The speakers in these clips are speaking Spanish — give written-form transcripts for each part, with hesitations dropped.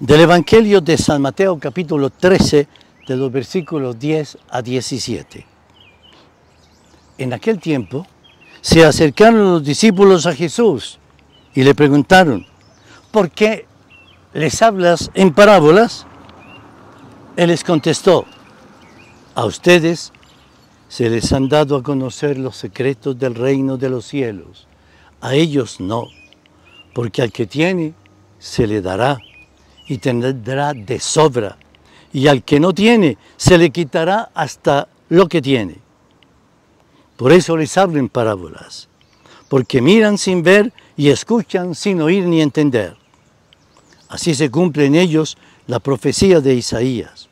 del Evangelio de San Mateo, capítulo 13, de los versículos 10 a 17. En aquel tiempo se acercaron los discípulos a Jesús y le preguntaron: ¿por qué les hablas en parábolas? Él les contestó: a ustedes se les han dado a conocer los secretos del reino de los cielos, a ellos no, porque al que tiene se le dará y tendrá de sobra, y al que no tiene se le quitará hasta lo que tiene. Por eso les hablo en parábolas, porque miran sin ver y escuchan sin oír ni entender. Así se cumple en ellos la profecía de Isaías: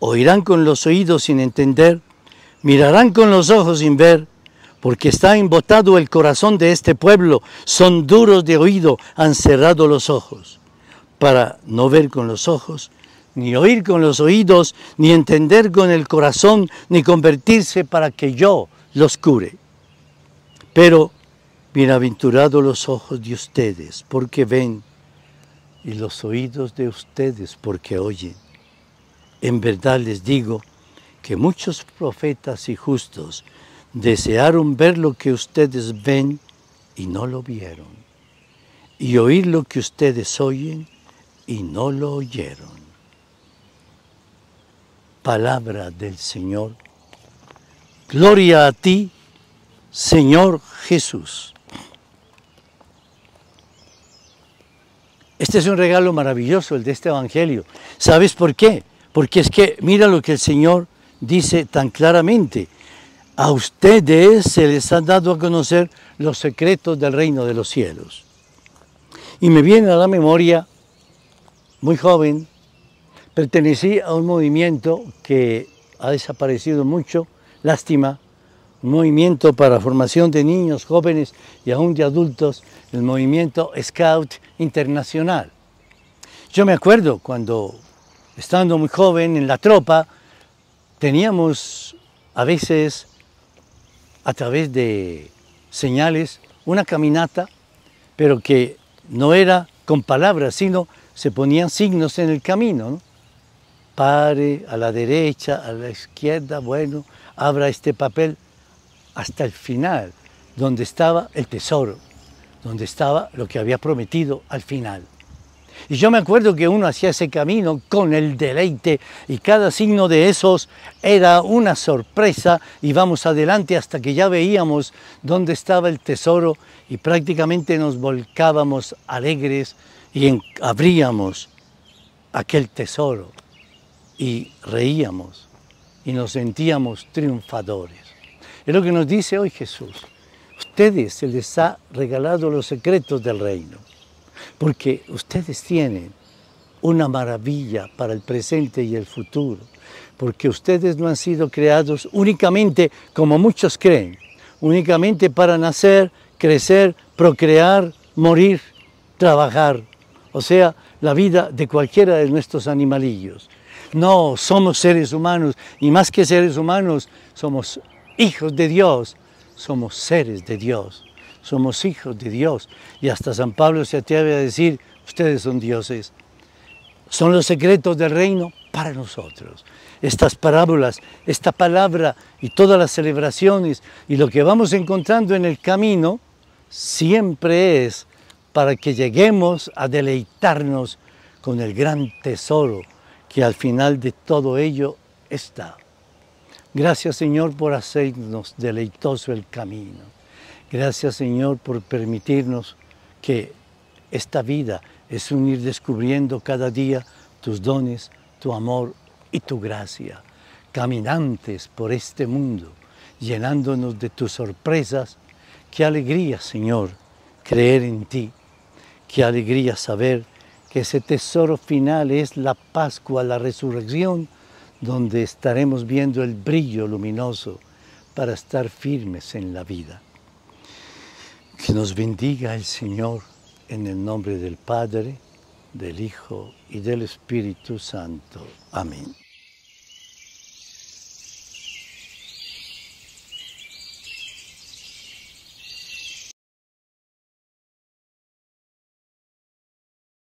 oirán con los oídos sin entender, mirarán con los ojos sin ver, porque está embotado el corazón de este pueblo, son duros de oído, han cerrado los ojos, para no ver con los ojos, ni oír con los oídos, ni entender con el corazón, ni convertirse para que yo los cure. Pero bienaventurados los ojos de ustedes, porque ven, y los oídos de ustedes, porque oyen. En verdad les digo que muchos profetas y justos desearon ver lo que ustedes ven y no lo vieron, y oír lo que ustedes oyen y no lo oyeron. Palabra del Señor. Gloria a ti, Señor Jesús. Este es un regalo maravilloso, el de este Evangelio. ¿Sabes por qué? Porque es que mira lo que el Señor dice tan claramente: a ustedes se les han dado a conocer los secretos del reino de los cielos. Y me viene a la memoria, muy joven, pertenecí a un movimiento que ha desaparecido mucho, lástima, un movimiento para formación de niños, jóvenes y aún de adultos, el movimiento Scout Internacional. Yo me acuerdo cuando, estando muy joven en la tropa, teníamos a veces, a través de señales, una caminata, pero que no era con palabras, sino se ponían signos en el camino, ¿no? Pare, a la derecha, a la izquierda, bueno, abra este papel, hasta el final, donde estaba el tesoro, donde estaba lo que había prometido al final. Y yo me acuerdo que uno hacía ese camino con el deleite, y cada signo de esos era una sorpresa, y vamos adelante hasta que ya veíamos dónde estaba el tesoro, y prácticamente nos volcábamos alegres y abríamos aquel tesoro y reíamos y nos sentíamos triunfadores. Es lo que nos dice hoy Jesús: a ustedes se les ha regalado los secretos del reino, porque ustedes tienen una maravilla para el presente y el futuro, porque ustedes no han sido creados únicamente, como muchos creen, únicamente para nacer, crecer, procrear, morir, trabajar, o sea, la vida de cualquiera de nuestros animalillos. No, somos seres humanos, y más que seres humanos, somos hijos de Dios, somos seres de Dios. Somos hijos de Dios, y hasta San Pablo se atreve a decir: ustedes son dioses. Son los secretos del reino para nosotros. Estas parábolas, esta palabra y todas las celebraciones y lo que vamos encontrando en el camino siempre es para que lleguemos a deleitarnos con el gran tesoro que al final de todo ello está. Gracias, Señor, por hacernos deleitoso el camino. Gracias, Señor, por permitirnos que esta vida es un ir descubriendo cada día tus dones, tu amor y tu gracia. Caminantes por este mundo, llenándonos de tus sorpresas. Qué alegría, Señor, creer en ti. Qué alegría saber que ese tesoro final es la Pascua, la resurrección, donde estaremos viendo el brillo luminoso para estar firmes en la vida. Que nos bendiga el Señor en el nombre del Padre, del Hijo y del Espíritu Santo. Amén.